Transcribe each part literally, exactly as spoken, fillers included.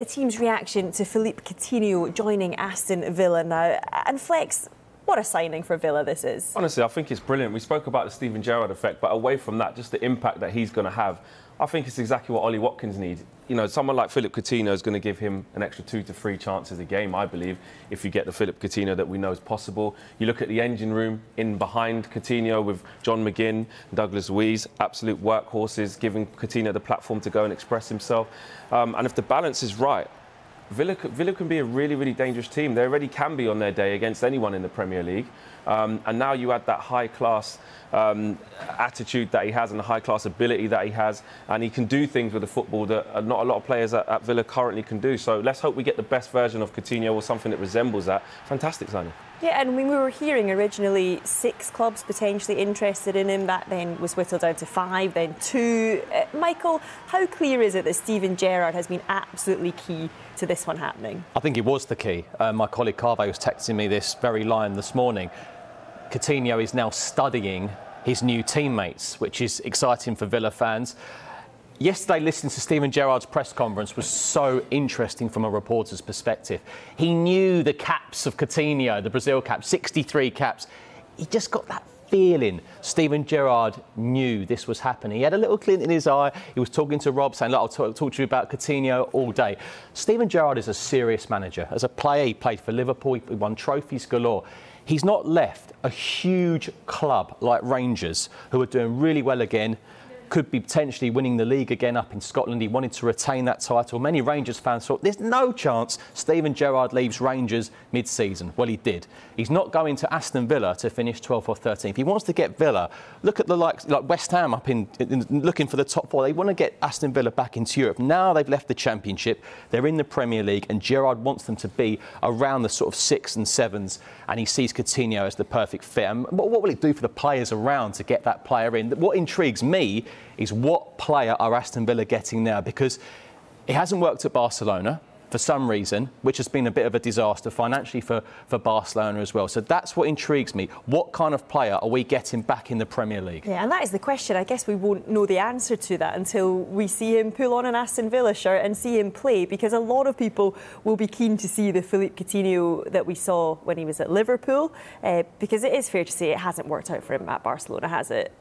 The team's reaction to Philippe Coutinho joining Aston Villa now, and Flex, what a signing for Villa this is. Honestly, I think it's brilliant. We spoke about the Steven Gerrard effect, but away from that, just the impact that he's going to have. I think it's exactly what Ollie Watkins needs. You know, someone like Philippe Coutinho is going to give him an extra two to three chances a game, I believe, if you get the Philippe Coutinho that we know is possible. You look at the engine room in behind Coutinho with John McGinn, Douglas Luiz, absolute workhorses, giving Coutinho the platform to go and express himself. Um, and if the balance is right, Villa, Villa can be a really, really dangerous team. They already can be on their day against anyone in the Premier League. Um, and now you add that high-class um, attitude that he has and the high-class ability that he has. And he can do things with the football that not a lot of players at, at Villa currently can do. So let's hope we get the best version of Coutinho or something that resembles that. Fantastic signing. Yeah, and when we were hearing originally six clubs potentially interested in him, that then was whittled down to five, then two. Uh, Michael, how clear is it that Steven Gerrard has been absolutely key to this one happening? I think it was the key. Uh, my colleague Carve was texting me this very line this morning. Coutinho is now studying his new teammates, which is exciting for Villa fans. Yesterday, listening to Steven Gerrard's press conference was so interesting from a reporter's perspective. He knew the caps of Coutinho, the Brazil cap, sixty-three caps. He just got that feeling. Steven Gerrard knew this was happening. He had a little glint in his eye. He was talking to Rob, saying, look, I'll talk, talk to you about Coutinho all day. Steven Gerrard is a serious manager. As a player, he played for Liverpool. He won trophies galore. He's not left a huge club like Rangers, who are doing really well again, could be potentially winning the league again up in Scotland. He wanted to retain that title. Many Rangers fans thought there's no chance Steven Gerrard leaves Rangers mid-season. Well, he did. He's not going to Aston Villa to finish twelfth or thirteenth. He wants to get Villa. Look at the likes, like West Ham up in, in looking for the top four. They want to get Aston Villa back into Europe. Now they've left the Championship. They're in the Premier League, and Gerrard wants them to be around the sort of six and sevens, and he sees Coutinho as the perfect fit. And what, what will it do for the players around to get that player in? What intrigues me is what player are Aston Villa getting now? Because it hasn't worked at Barcelona for some reason, which has been a bit of a disaster financially for, for Barcelona as well. So that's what intrigues me. What kind of player are we getting back in the Premier League? Yeah, and that is the question. I guess we won't know the answer to that until we see him pull on an Aston Villa shirt and see him play, because a lot of people will be keen to see the Philippe Coutinho that we saw when he was at Liverpool, uh, because it is fair to say it hasn't worked out for him at Barcelona, has it?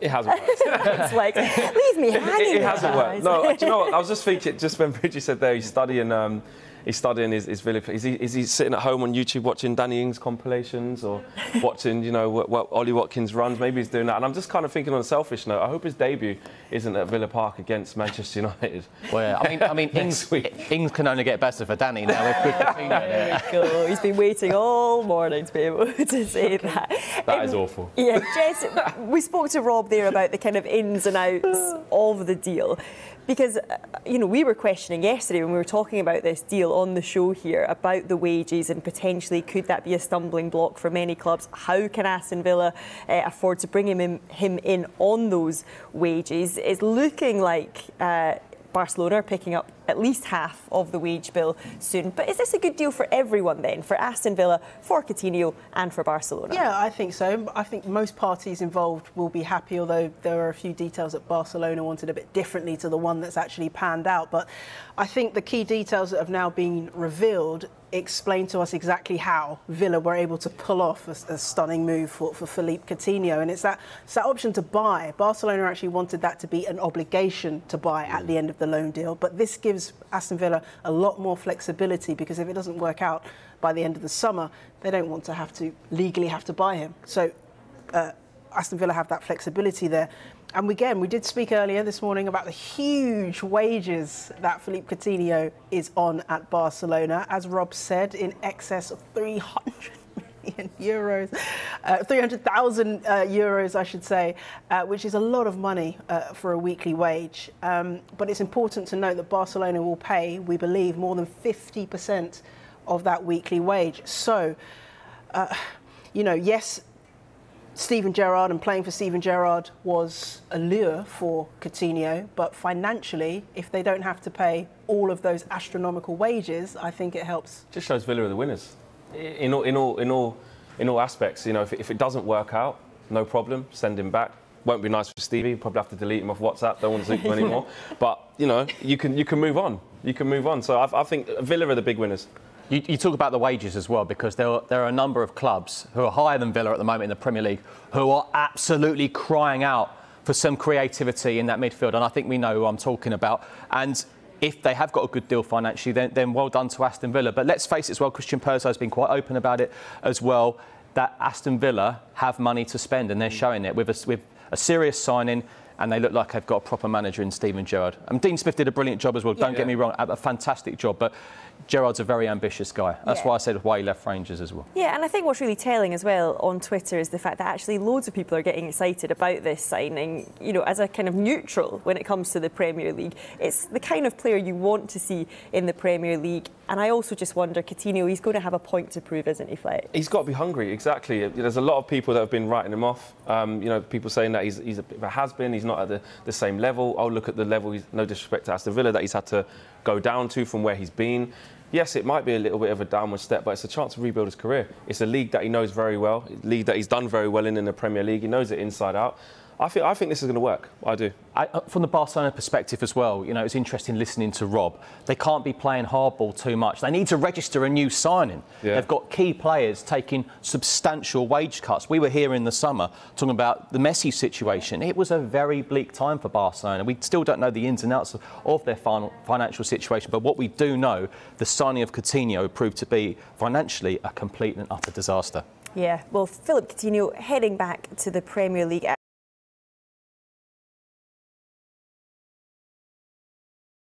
It hasn't worked. It's like, leave me hanging. It, it hasn't worked. No, do you know what? I was just thinking, just when Bridgie said there, he's studying, um, he's studying his, his Villa. Is he, is he sitting at home on YouTube watching Danny Ings compilations or watching, you know, what, what Ollie Watkins runs? Maybe he's doing that. And I'm just kind of thinking on a selfish note, I hope his debut isn't at Villa Park against Manchester United. Well, yeah, I mean, I mean, Ings, Ings can only get better for Danny now. With good Coutinho there. There we go. He's been waiting all morning to be able to say that. That um, is awful. Yeah, Jess, we spoke to Rob there about the kind of ins and outs of the deal, because, you know, we were questioning yesterday when we were talking about this deal on the show here about the wages and potentially could that be a stumbling block for many clubs? How can Aston Villa uh, afford to bring him in, him in on those wages? It's looking like uh, Barcelona are picking up at least half of the wage bill soon. But is this a good deal for everyone then? For Aston Villa, for Coutinho and for Barcelona? Yeah, I think so. I think most parties involved will be happy, although there are a few details that Barcelona wanted a bit differently to the one that's actually panned out. But I think the key details that have now been revealed explain to us exactly how Villa were able to pull off a, a stunning move for, for Philippe Coutinho. And it's that, it's that option to buy. Barcelona actually wanted that to be an obligation to buy at the end of the loan deal. But this gives gives Aston Villa a lot more flexibility, because if it doesn't work out by the end of the summer, they don't want to have to legally have to buy him. So uh, Aston Villa have that flexibility there. And again, we did speak earlier this morning about the huge wages that Philippe Coutinho is on at Barcelona. As Rob said, in excess of three hundred million euros, uh, three hundred thousand uh, euros, I should say, uh, which is a lot of money uh, for a weekly wage. Um, but it's important to note that Barcelona will pay, we believe, more than fifty percent of that weekly wage. So, uh, you know, yes, Steven Gerrard and playing for Steven Gerrard was a lure for Coutinho, but financially, if they don't have to pay all of those astronomical wages, I think it helps. Just shows Villa are the winners. In all, in all, in all, in all aspects, you know, if, if it doesn't work out, no problem, send him back. won't be nice for Stevie. Probably have to delete him off WhatsApp. Don't want to zoom him anymore. But you know, you can you can move on. You can move on. So I, I think Villa are the big winners. You, you talk about the wages as well, because there are, there are a number of clubs who are higher than Villa at the moment in the Premier League who are absolutely crying out for some creativity in that midfield. And I think we know who I'm talking about. And if they have got a good deal financially, then, then well done to Aston Villa. But let's face it as well, Christian Purslow has been quite open about it as well, that Aston Villa have money to spend, and they're showing it with a, with a serious signing. And they look like they've got a proper manager in Steven Gerrard. And Dean Smith did a brilliant job as well. Don't yeah. get me wrong, a fantastic job. But Gerrard's a very ambitious guy. That's yeah. why I said why he left Rangers as well. Yeah, and I think what's really telling as well on Twitter is the fact that actually loads of people are getting excited about this signing. You know, as a kind of neutral when it comes to the Premier League, it's the kind of player you want to see in the Premier League. And I also just wonder, Coutinho, he's going to have a point to prove, isn't he, Fleck? He's got to be hungry, exactly. There's a lot of people that have been writing him off. Um, you know, people saying that he's, he's a bit of a has-been. He's not at the, the same level. I'll look at the level, he's, no disrespect to Aston Villa, that he's had to go down to from where he's been. Yes, it might be a little bit of a downward step, but it's a chance to rebuild his career. It's a league that he knows very well, a league that he's done very well in in the Premier League. He knows it inside out. I think, I think this is going to work. I do. I, from the Barcelona perspective as well, you know, it's interesting listening to Rob. They can't be playing hardball too much. They need to register a new signing. Yeah. They've got key players taking substantial wage cuts. We were here in the summer talking about the Messi situation. It was a very bleak time for Barcelona. We still don't know the ins and outs of, of their final financial situation. But what we do know, the signing of Coutinho proved to be financially a complete and utter disaster. Yeah, well, Philippe Coutinho heading back to the Premier League.